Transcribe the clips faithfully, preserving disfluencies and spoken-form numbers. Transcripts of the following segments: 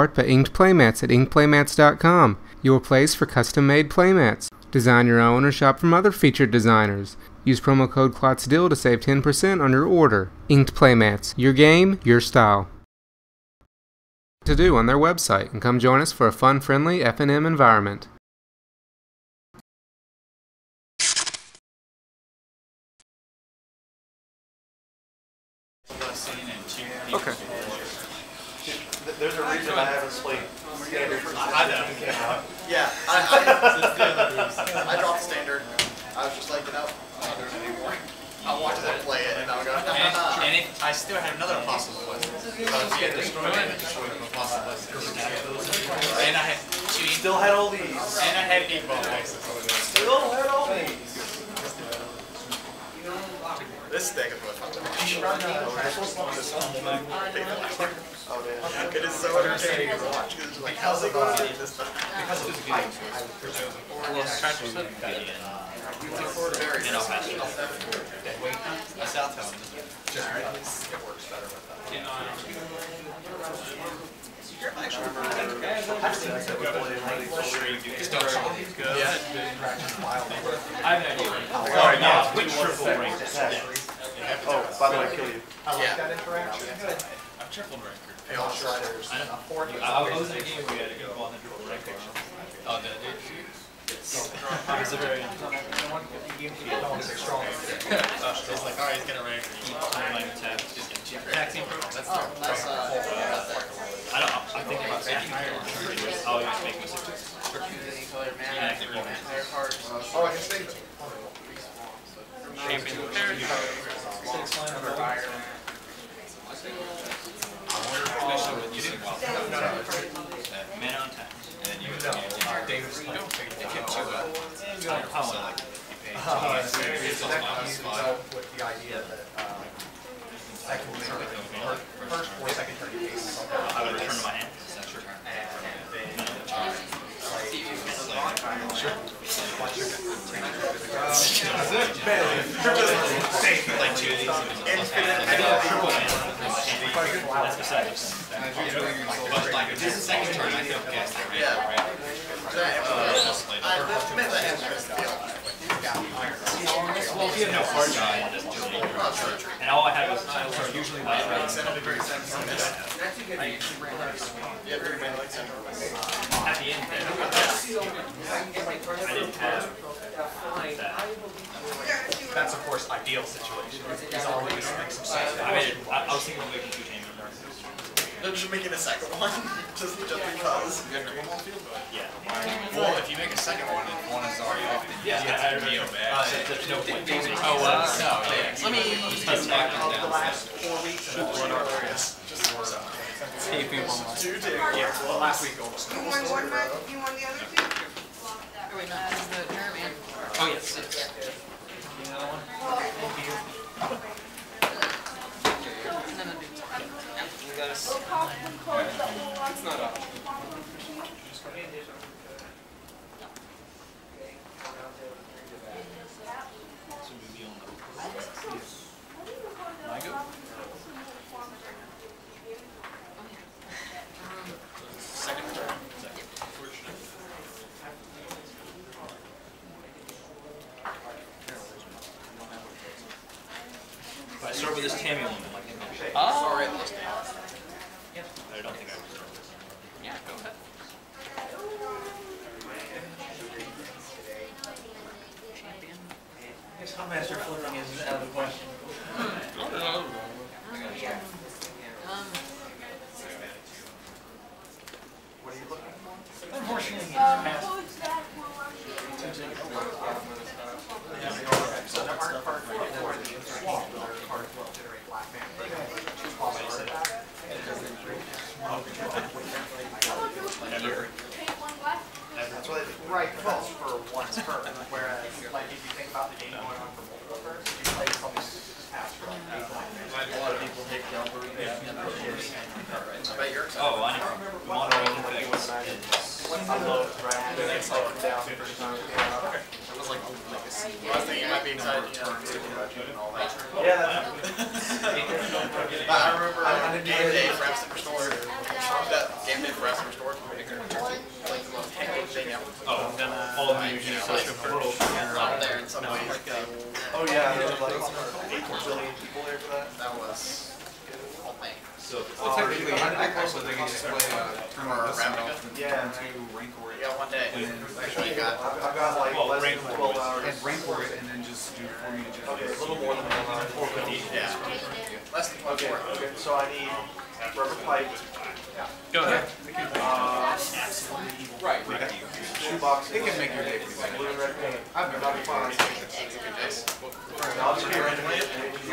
art by Inked Playmats at inked playmats dot com, your place for custom-made playmats. Design your own or shop from other featured designers. Use promo code KlotzDeal to save ten percent on your order. Inked Playmats, your game, your style. To do on their website, and come join us for a fun, friendly F and M environment. Okay. There's a reason I haven't played. I know. Yeah, I dropped standard. I was just like, you know, I don't do it anymore. I watched them play it, and I go, nah. And if I still had another impossible list. So yeah, had destroyed it, destroyed an impossible list. And I had two. Still had all these. And I had eight ball axes. Still had all these. This deck is what I'm talking about. It is so entertaining to watch. It's like, how's it going to be this time? Because it was good. I lost track of it. You know, oh, by the way, kill you. I like that interaction. I've tripled record. Hey, all striders. I was in a game we had to go on the dual record. Oh, that did. It's a very strong. It's like, alright, he's gonna rank. Taxing program. That's I don't. I think about taxing program. I'll just make me six. Oh, I can save it. Shaping the men on tax. No, Davis, no, they kept you up. You don't have to, like, you out with the idea that I can turn first or second turn cases. I would turn my hand. And all I had was I usually like at the end there. I didn't have. That's, of course, ideal situation. He's always like some sort of. I mean, I, I was thinking of making two games. No, just making a second one. just just yeah. because. You have no one field, but yeah. Well, if you make a second one, and one is already off, then yeah, yeah, it's real bad. Uh, so there's no point. Oh, well, so, yeah. Let me just back up the last four weeks and one our various. Just one. Two days. Yeah, well, last week almost. You won one month, you won the other two? Oh, wait, no, that was the German. Oh, yes. You know, it's not up. Start with this Tammy woman. Oh, sorry, I lost it. I don't think I was. Yeah, go ahead. Champion. I guess Master Flipping is out of the question. Um. What are you looking for? Unfortunately, it's past. Right, well, for one's turn, whereas, like, if you think about the game going on for multiple turns, you play something that's passed for like eight black men. A lot of people take Delver and I bet you're excited. Oh, I don't remember what the thing was. I love it, right? Then they slow it down for the time to get out. It was like, like a scene. I was thinking it might be excited to turn two and all that. Yeah. I remember on Game Day for Avacyn Restored, that damn it, Geralf's Restored. Like the most hectic thing ever. Oh, then all of you do such a brutal up there in some ways. Oh yeah, there was like eight billion people there for that. That was all thing. So technically, I also think it's just play Rampant Gun. Yeah, Rancor. Yeah, one day. Actually, I've got like less than twelve hours. And Rancor it, and then just do four unit generation. Okay, a little more than four fifty. Yeah. Less than twelve hours. Okay, so I need rubber pipe. Yeah. Go ahead. Uh, right. right. Shoebox. It can make your day pretty blue red paint. I've been having fun. I'll just be randomly. Yeah, I don't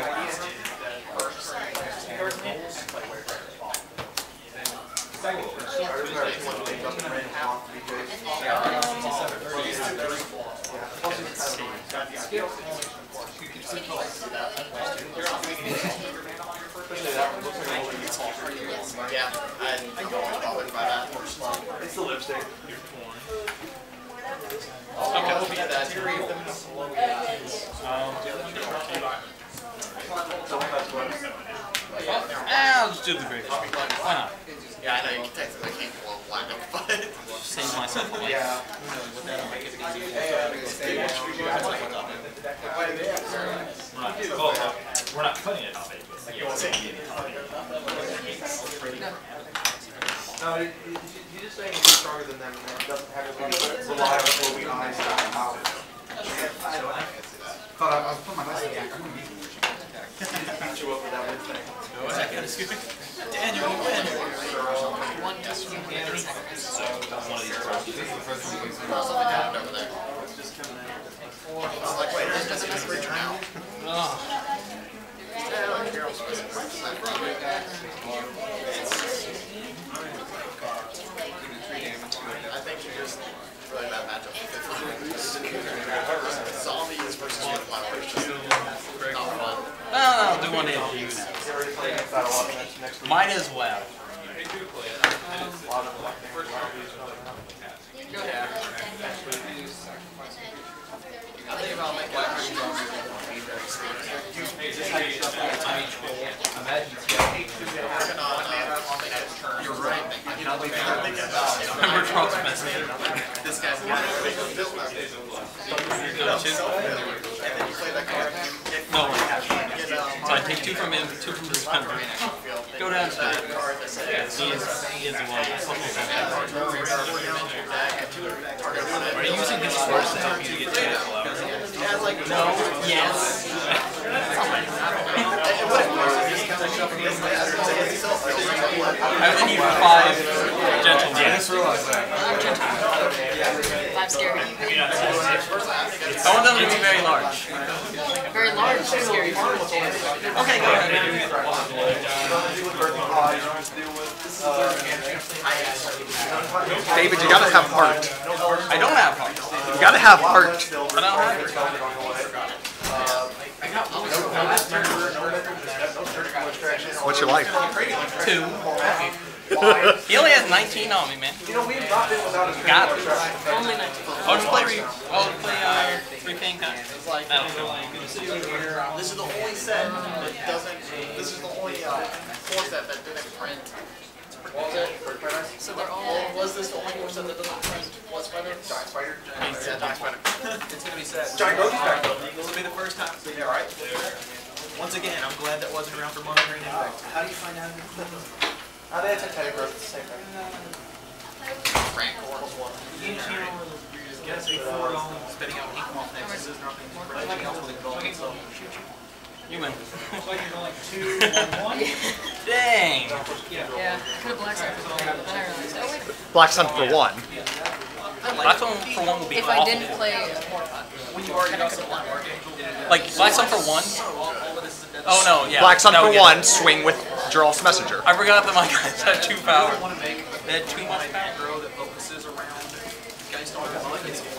know about that. It's the lipstick. You're torn. Okay, we'll be at that. Ah, I'll just do the great. Why not? Yeah, I know you can technically can't go all black up, but save myself a life. Yeah. That'll make it easy. We're not cutting it off. You won't say anything. No, you just saying you're stronger than them and doesn't have to be reliable. We don't have to thought I was putting my eyes back. I'm going to beat you up with that one thing. Go ahead. Daniel, you win. One test from the other. So, that's one of these problems. This is the first one. There's something happened over there. I was just coming out. I was like, wait, this doesn't have to return out. Oh. I think you're just really bad matchup. Zombies versus one player. Not fun. I'll do one of you now. Might as well. I think I'll make black pretty strong. You're right. I'm thinking about it. Remember Geralf's Messenger. This guy's got it. And then you play that card. No one. So I take two from him, two from the spender. Go down to that card that says he is the one. Are you using his force to help you get to like, no, yes. I only need five gentle damage. I'm gentle. Five scary. I want them to be very large. Very large, scary. Okay, go ahead. David, you gotta have heart. I don't have heart. You gotta have heart. But I don't have it. What's your life? Two. He only has nineteen on me, man. Got it. Only nineteen. I'll just play re. I'll play uh, repaint time. That'll feel like. This is the only set that doesn't. This is the only uh, four set that didn't print. So they're all. Was this the only one that doesn't print? What spider? Giant spider. Giant spider. It's gonna be sad. Giant goat spider. This will be the first time. Yeah, right. Once again, I'm glad that wasn't around for monitoring impact. How do you find out? How they attack the same thing. Rank or one. You just guess before spitting out ink off next. This is nothing more. Nothing else with a goal. So shoot you. Human. It's like you're like two, one, one. Dang. Yeah. Could have black sun for one. Black sun for one. Black sun for one would be awful. If I didn't play when you already got some black market. Like black sun for one. Oh no. Yeah. Black sun for one. Swing with Geralf's Messenger. I forgot that my guys had two power. They had too much power. That focuses around. Guys don't have